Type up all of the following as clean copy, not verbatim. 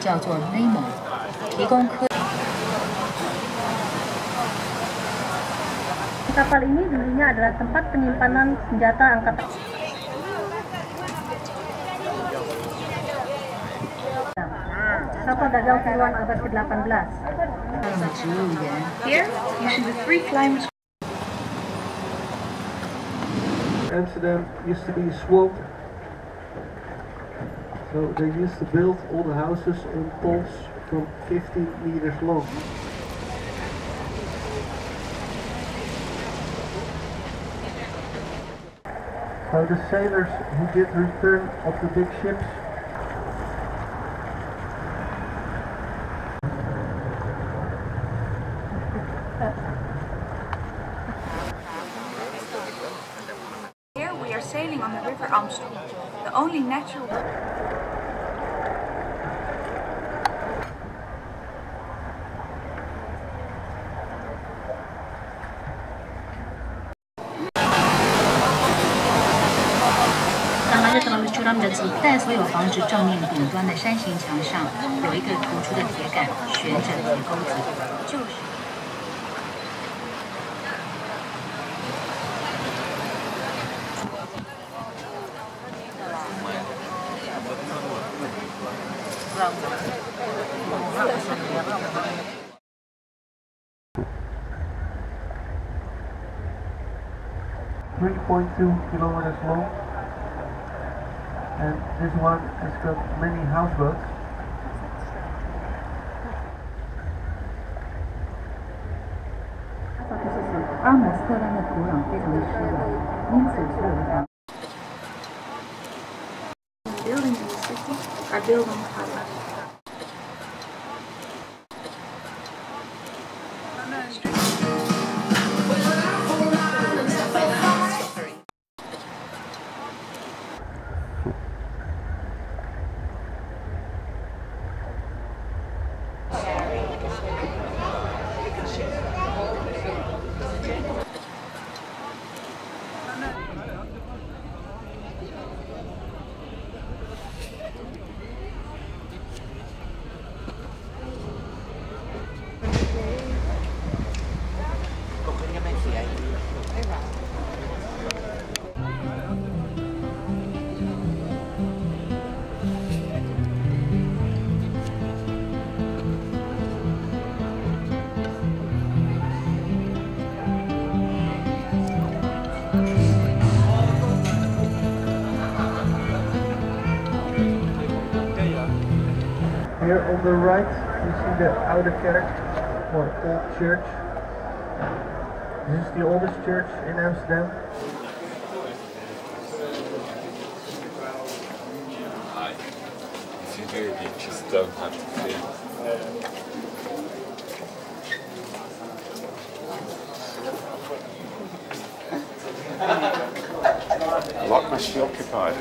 叫做 Remo 提供科。Kapal ini dulunya adalah tempat penyimpanan senjata angkatan. Kapal dagang Taiwan abad ke-18. Here you see the three climbers. Amsterdam used to be swamp. So they used to build all the houses on poles from 50 meters long. So the sailors who did return of the big ships . Here we are sailing on the river Amsterdam, the only natural river.在所有房子正面顶端的山形墙上，有一个突出的铁杆悬着铁钩子，就是。3.2 kilometers long. And this one has got many houseboats. The buildings in the city are built on color. Here on the right you see the oude kerk, or old church. This is the oldest church in Amsterdam. You just don't have to feel. A lot must be occupied.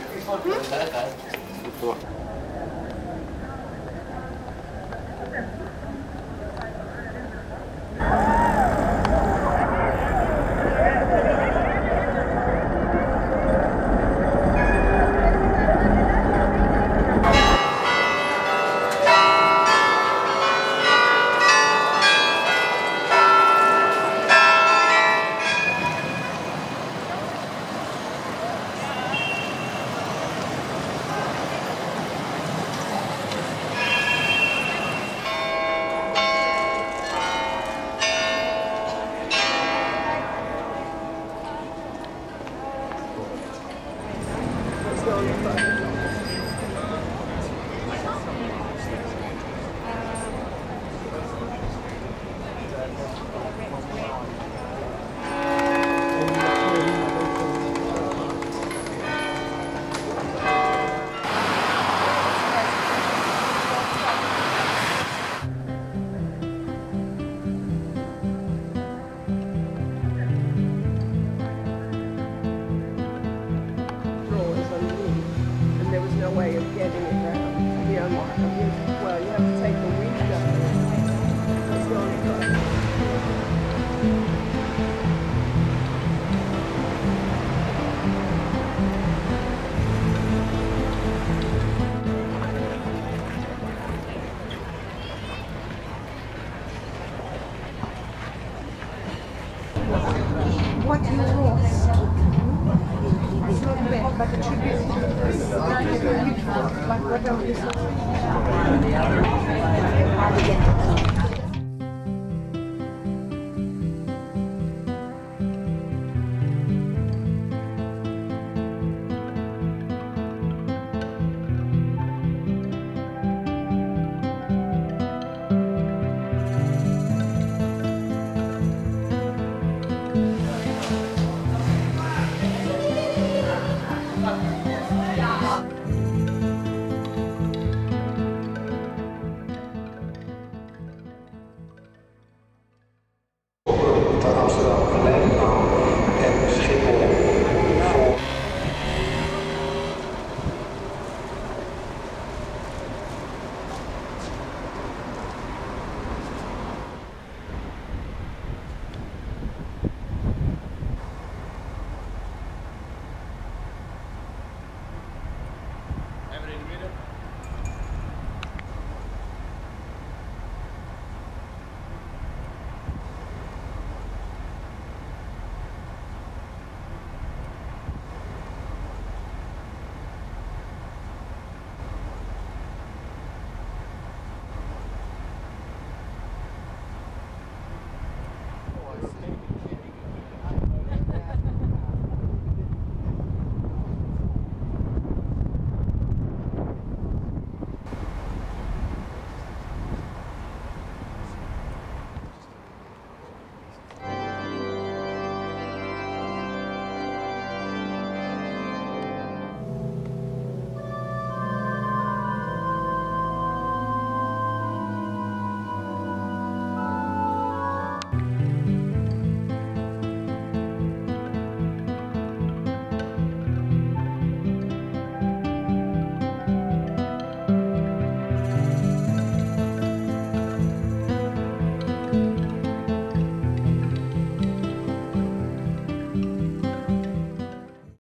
€4. It's not bad, but it should be like whatever this is.